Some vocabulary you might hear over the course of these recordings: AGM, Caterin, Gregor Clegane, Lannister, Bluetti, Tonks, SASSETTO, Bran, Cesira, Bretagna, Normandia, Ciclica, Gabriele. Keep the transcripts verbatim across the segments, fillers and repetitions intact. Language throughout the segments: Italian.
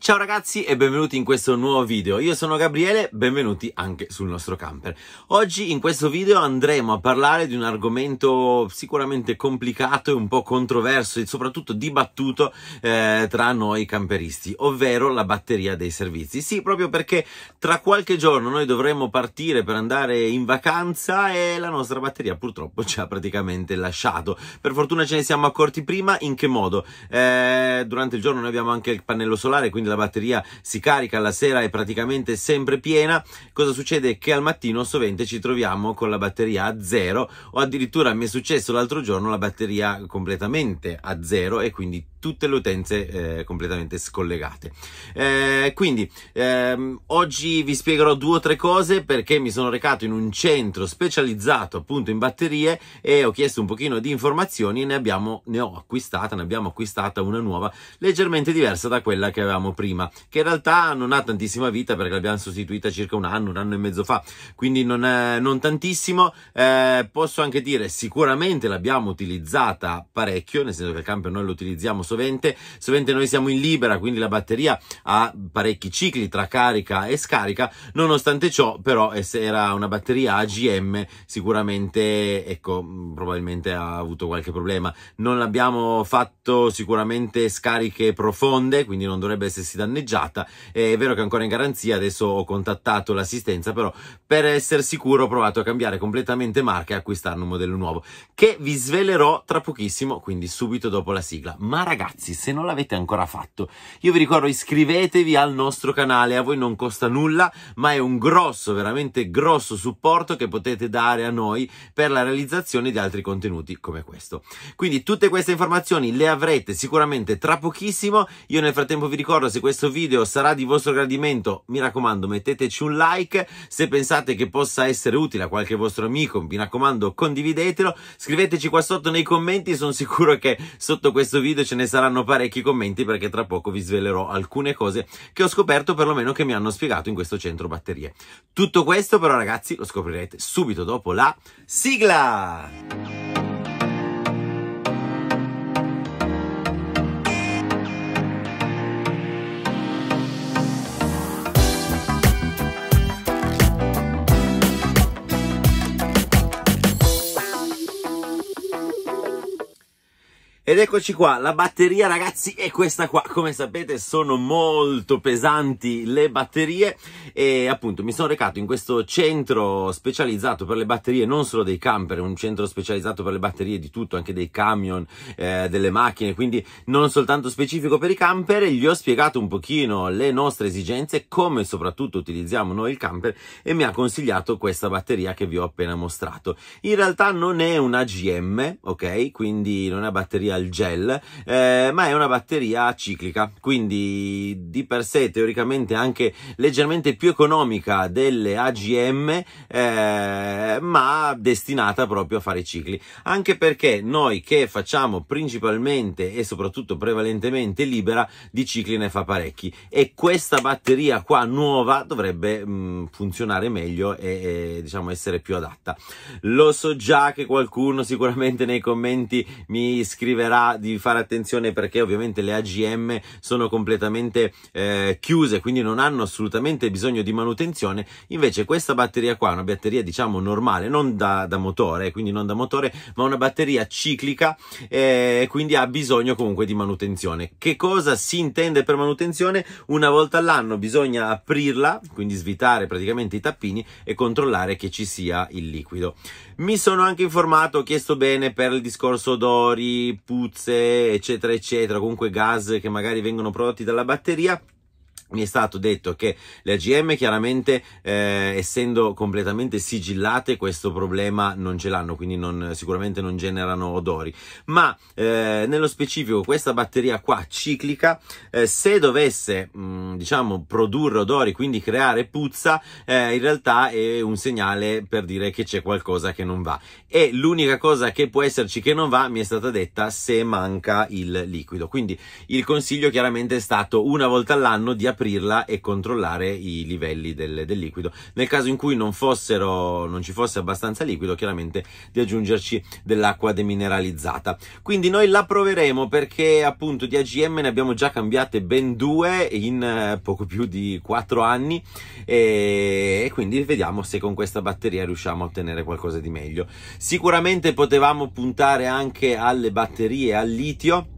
Ciao ragazzi e benvenuti in questo nuovo video, io sono Gabriele, benvenuti anche sul nostro camper. Oggi in questo video andremo a parlare di un argomento sicuramente complicato e un po' controverso e soprattutto dibattuto eh, tra noi camperisti, ovvero la batteria dei servizi. Sì, proprio perché tra qualche giorno noi dovremo partire per andare in vacanza e la nostra batteria purtroppo ci ha praticamente lasciato. Per fortuna ce ne siamo accorti prima. In che modo? Eh, durante il giorno noi abbiamo anche il pannello solare, quindi la batteria si carica, la sera è praticamente sempre piena. Cosa succede? Che al mattino sovente ci troviamo con la batteria a zero, o addirittura mi è successo l'altro giorno la batteria completamente a zero e quindi tutte le utenze eh, completamente scollegate. Eh, quindi ehm, oggi vi spiegherò due o tre cose, perché mi sono recato in un centro specializzato appunto in batterie e ho chiesto un pochino di informazioni e ne abbiamo ne ho acquistata ne abbiamo acquistata una nuova, leggermente diversa da quella che avevamo prima, che in realtà non ha tantissima vita perché l'abbiamo sostituita circa un anno un anno e mezzo fa, quindi non, eh, non tantissimo. Eh, posso anche dire sicuramente l'abbiamo utilizzata parecchio, nel senso che il camper noi lo utilizziamo sovente sovente noi siamo in libera, quindi la batteria ha parecchi cicli tra carica e scarica. Nonostante ciò però, se era una batteria A G M, sicuramente ecco probabilmente ha avuto qualche problema. Non l'abbiamo fatto sicuramente scariche profonde, quindi non dovrebbe essersi danneggiata. È vero che è ancora in garanzia, adesso ho contattato l'assistenza, però per essere sicuro ho provato a cambiare completamente marca e acquistarne un modello nuovo che vi svelerò tra pochissimo, quindi subito dopo la sigla. Ma ragazzi, se non l'avete ancora fatto, io vi ricordo, iscrivetevi al nostro canale, a voi non costa nulla, ma è un grosso, veramente grosso supporto che potete dare a noi per la realizzazione di altri contenuti come questo. Quindi tutte queste informazioni le avrete sicuramente tra pochissimo. Io nel frattempo vi ricordo, se questo video sarà di vostro gradimento, mi raccomando, metteteci un like. Se pensate che possa essere utile a qualche vostro amico, mi raccomando, condividetelo. Scriveteci qua sotto nei commenti, sono sicuro che sotto questo video ce ne saranno parecchi commenti, perché tra poco vi svelerò alcune cose che ho scoperto, perlomeno che mi hanno spiegato in questo centro batterie. Tutto questo però ragazzi lo scoprirete subito dopo la sigla! Ed eccoci qua, la batteria ragazzi è questa qua. Come sapete sono molto pesanti le batterie e appunto mi sono recato in questo centro specializzato per le batterie, non solo dei camper, un centro specializzato per le batterie di tutto, anche dei camion, eh, delle macchine, quindi non soltanto specifico per i camper. Gli ho spiegato un pochino le nostre esigenze, come soprattutto utilizziamo noi il camper, e mi ha consigliato questa batteria che vi ho appena mostrato. In realtà non è una A G M, ok? Quindi non è una batteria al gel, eh, ma è una batteria ciclica, quindi di per sé teoricamente anche leggermente più economica delle A G M, eh, ma destinata proprio a fare cicli, anche perché noi che facciamo principalmente e soprattutto prevalentemente libera, di cicli ne fa parecchi, e questa batteria qua nuova dovrebbe mh, funzionare meglio e, e diciamo essere più adatta. Lo so già che qualcuno sicuramente nei commenti mi scriverà di fare attenzione, perché ovviamente le A G M sono completamente eh, chiuse, quindi non hanno assolutamente bisogno di manutenzione. Invece questa batteria qua è una batteria diciamo normale, non da, da motore, quindi non da motore, ma una batteria ciclica, e eh, quindi ha bisogno comunque di manutenzione. Che cosa si intende per manutenzione? Una volta all'anno bisogna aprirla, quindi svitare praticamente i tappini e controllare che ci sia il liquido. Mi sono anche informato, ho chiesto bene per il discorso odori, puzze eccetera eccetera, comunque gas che magari vengono prodotti dalla batteria. Mi è stato detto che le A G M chiaramente eh, essendo completamente sigillate questo problema non ce l'hanno, quindi non, sicuramente non generano odori, ma eh, nello specifico questa batteria qua ciclica eh, se dovesse mh, diciamo produrre odori, quindi creare puzza, eh, in realtà è un segnale per dire che c'è qualcosa che non va, e l'unica cosa che può esserci che non va mi è stata detta se manca il liquido. Quindi il consiglio chiaramente è stato una volta all'anno di aprire aprirla e controllare i livelli del, del liquido. Nel caso in cui non fossero, non ci fosse abbastanza liquido, chiaramente di aggiungerci dell'acqua demineralizzata. Quindi noi la proveremo, perché appunto di A G M ne abbiamo già cambiate ben due in poco più di quattro anni e, e quindi vediamo se con questa batteria riusciamo a ottenere qualcosa di meglio. Sicuramente potevamo puntare anche alle batterie al litio,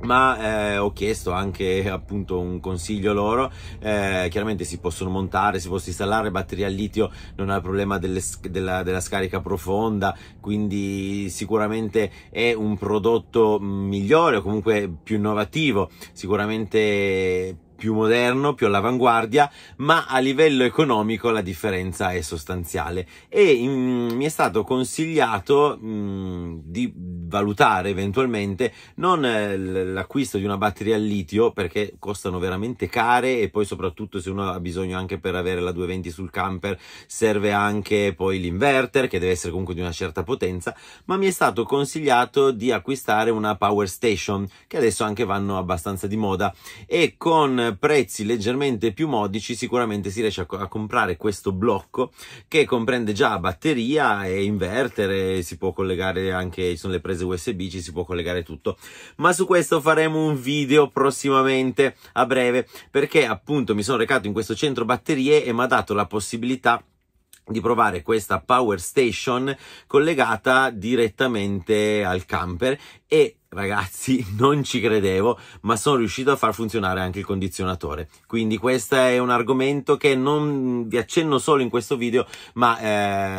ma eh, ho chiesto anche appunto un consiglio loro. Eh, chiaramente si possono montare, si possono installare batterie al litio, non ha il problema delle, della, della scarica profonda, quindi sicuramente è un prodotto migliore o comunque più innovativo, sicuramente più moderno, più all'avanguardia, ma a livello economico la differenza è sostanziale e in, mi è stato consigliato mh, di valutare eventualmente non eh, l'acquisto di una batteria al litio, perché costano veramente care e poi soprattutto se uno ha bisogno anche per avere la duecentoventi sul camper serve anche poi l'inverter, che deve essere comunque di una certa potenza, ma mi è stato consigliato di acquistare una power station, che adesso anche vanno abbastanza di moda e con prezzi leggermente più modici sicuramente si riesce a, co a comprare questo blocco che comprende già batteria e inverter e si può collegare anche, ci sono le prese U S B, ci si può collegare tutto, ma su questo faremo un video prossimamente a breve, perché appunto mi sono recato in questo centro batterie e mi ha dato la possibilità di provare questa power station collegata direttamente al camper e ragazzi non ci credevo, ma sono riuscito a far funzionare anche il condizionatore. Quindi questo è un argomento che non vi accenno solo in questo video, ma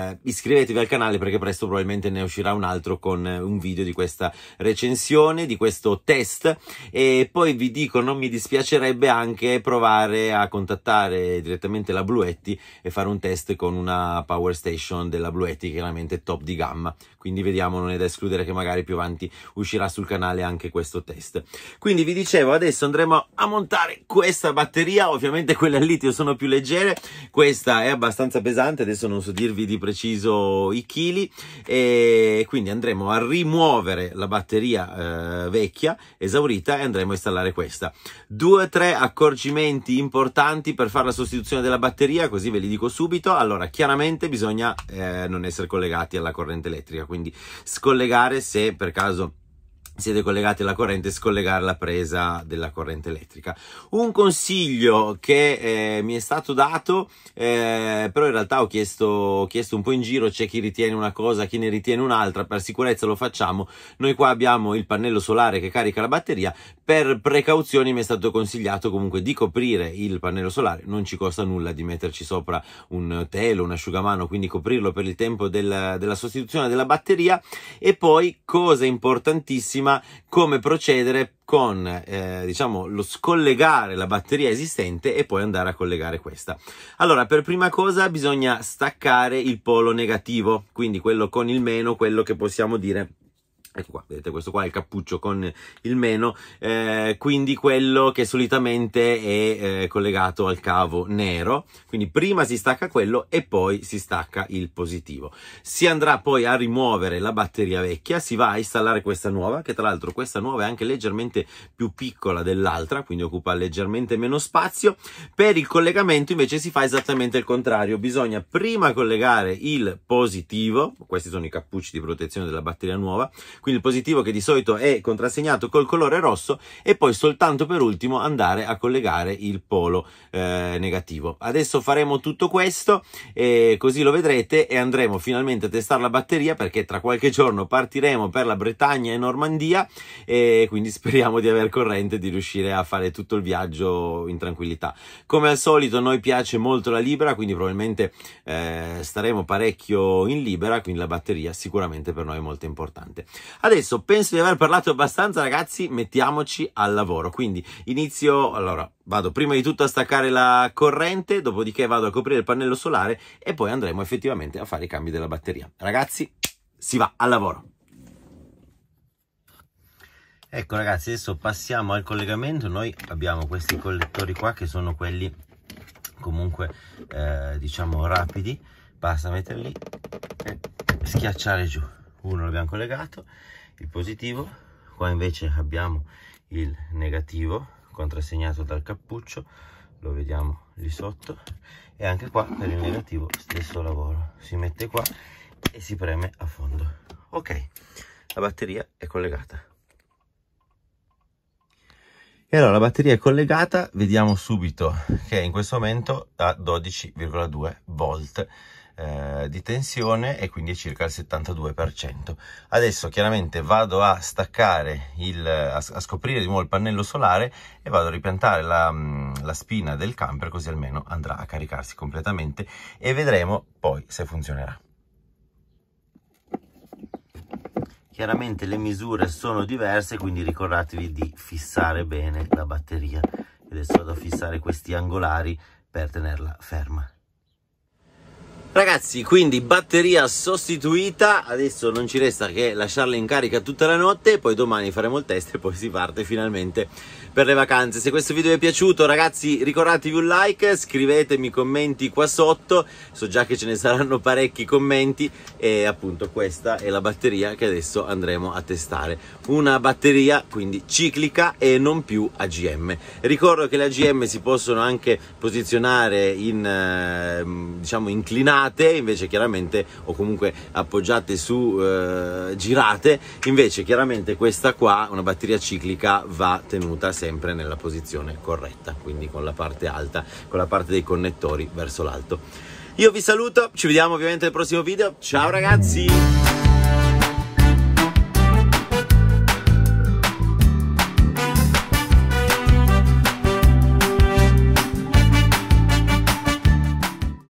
eh, iscrivetevi al canale perché presto probabilmente ne uscirà un altro con un video di questa recensione, di questo test, e poi vi dico non mi dispiacerebbe anche provare a contattare direttamente la Bluetti e fare un test con una power station della Bluetti, chiaramente top di gamma, quindi vediamo, non è da escludere che magari più avanti uscirà su sul canale anche questo test. Quindi vi dicevo, adesso andremo a montare questa batteria. Ovviamente quelle al litio sono più leggere, questa è abbastanza pesante, adesso non so dirvi di preciso i chili, e quindi andremo a rimuovere la batteria eh, vecchia esaurita e andremo a installare questa. Due o tre accorgimenti importanti per fare la sostituzione della batteria, così ve li dico subito. Allora, chiaramente bisogna eh, non essere collegati alla corrente elettrica, quindi scollegare, se per caso siete collegati alla corrente, scollegare la presa della corrente elettrica. Un consiglio che eh, mi è stato dato, eh, però in realtà ho chiesto, ho chiesto un po' in giro, c'è chi ritiene una cosa, chi ne ritiene un'altra, per sicurezza lo facciamo. Noi qua abbiamo il pannello solare che carica la batteria, per precauzioni mi è stato consigliato comunque di coprire il pannello solare, non ci costa nulla di metterci sopra un telo, un asciugamano, quindi coprirlo per il tempo del, della sostituzione della batteria. E poi, cosa importantissima, come procedere con eh, diciamo lo scollegare la batteria esistente e poi andare a collegare questa. Allora, per prima cosa bisogna staccare il polo negativo, quindi quello con il meno, quello che possiamo dire, ecco qua, vedete questo qua è il cappuccio con il meno, eh, quindi quello che solitamente è eh, collegato al cavo nero. Quindi prima si stacca quello e poi si stacca il positivo. Si andrà poi a rimuovere la batteria vecchia, si va a installare questa nuova, che tra l'altro questa nuova è anche leggermente più piccola dell'altra, quindi occupa leggermente meno spazio. Per il collegamento invece si fa esattamente il contrario, bisogna prima collegare il positivo, questi sono i cappucci di protezione della batteria nuova, quindi il positivo che di solito è contrassegnato col colore rosso, e poi soltanto per ultimo andare a collegare il polo eh, negativo. Adesso faremo tutto questo e così lo vedrete, e andremo finalmente a testare la batteria, perché tra qualche giorno partiremo per la Bretagna e Normandia e quindi speriamo di aver corrente e di riuscire a fare tutto il viaggio in tranquillità. Come al solito a noi piace molto la Libera, quindi probabilmente eh, staremo parecchio in Libera, quindi la batteria sicuramente per noi è molto importante. Adesso penso di aver parlato abbastanza, ragazzi, mettiamoci al lavoro. Quindi inizio, allora vado prima di tutto a staccare la corrente, dopodiché vado a coprire il pannello solare e poi andremo effettivamente a fare i cambi della batteria. Ragazzi, si va al lavoro. Ecco ragazzi, adesso passiamo al collegamento. Noi abbiamo questi collettori qua che sono quelli comunque eh, diciamo rapidi, basta metterli e schiacciare giù. Uno l'abbiamo collegato, il positivo, qua invece abbiamo il negativo contrassegnato dal cappuccio, lo vediamo lì sotto, e anche qua per il negativo stesso lavoro, si mette qua e si preme a fondo. Ok, la batteria è collegata. E allora la batteria è collegata, vediamo subito che in questo momento ha dodici virgola due volt eh, di tensione, e quindi è circa il settantadue per cento. Adesso chiaramente vado a staccare, il, a, a scoprire di nuovo il pannello solare, e vado a ripiantare la, la spina del camper, così almeno andrà a caricarsi completamente e vedremo poi se funzionerà. Chiaramente le misure sono diverse, quindi ricordatevi di fissare bene la batteria. Adesso vado a fissare questi angolari per tenerla ferma. Ragazzi, quindi batteria sostituita, adesso non ci resta che lasciarla in carica tutta la notte, poi domani faremo il test e poi si parte finalmente per le vacanze. Se questo video vi è piaciuto, ragazzi, ricordatevi un like, scrivetemi commenti qua sotto, so già che ce ne saranno parecchi commenti, e appunto questa è la batteria che adesso andremo a testare, una batteria quindi ciclica e non più A G M. Ricordo che le A G M si possono anche posizionare in, diciamo, inclinate, invece chiaramente, o comunque appoggiate su eh, girate, invece chiaramente questa qua, una batteria ciclica, va tenuta sempre nella posizione corretta, quindi con la parte alta, con la parte dei connettori verso l'alto. Io vi saluto, ci vediamo ovviamente nel prossimo video, ciao ragazzi!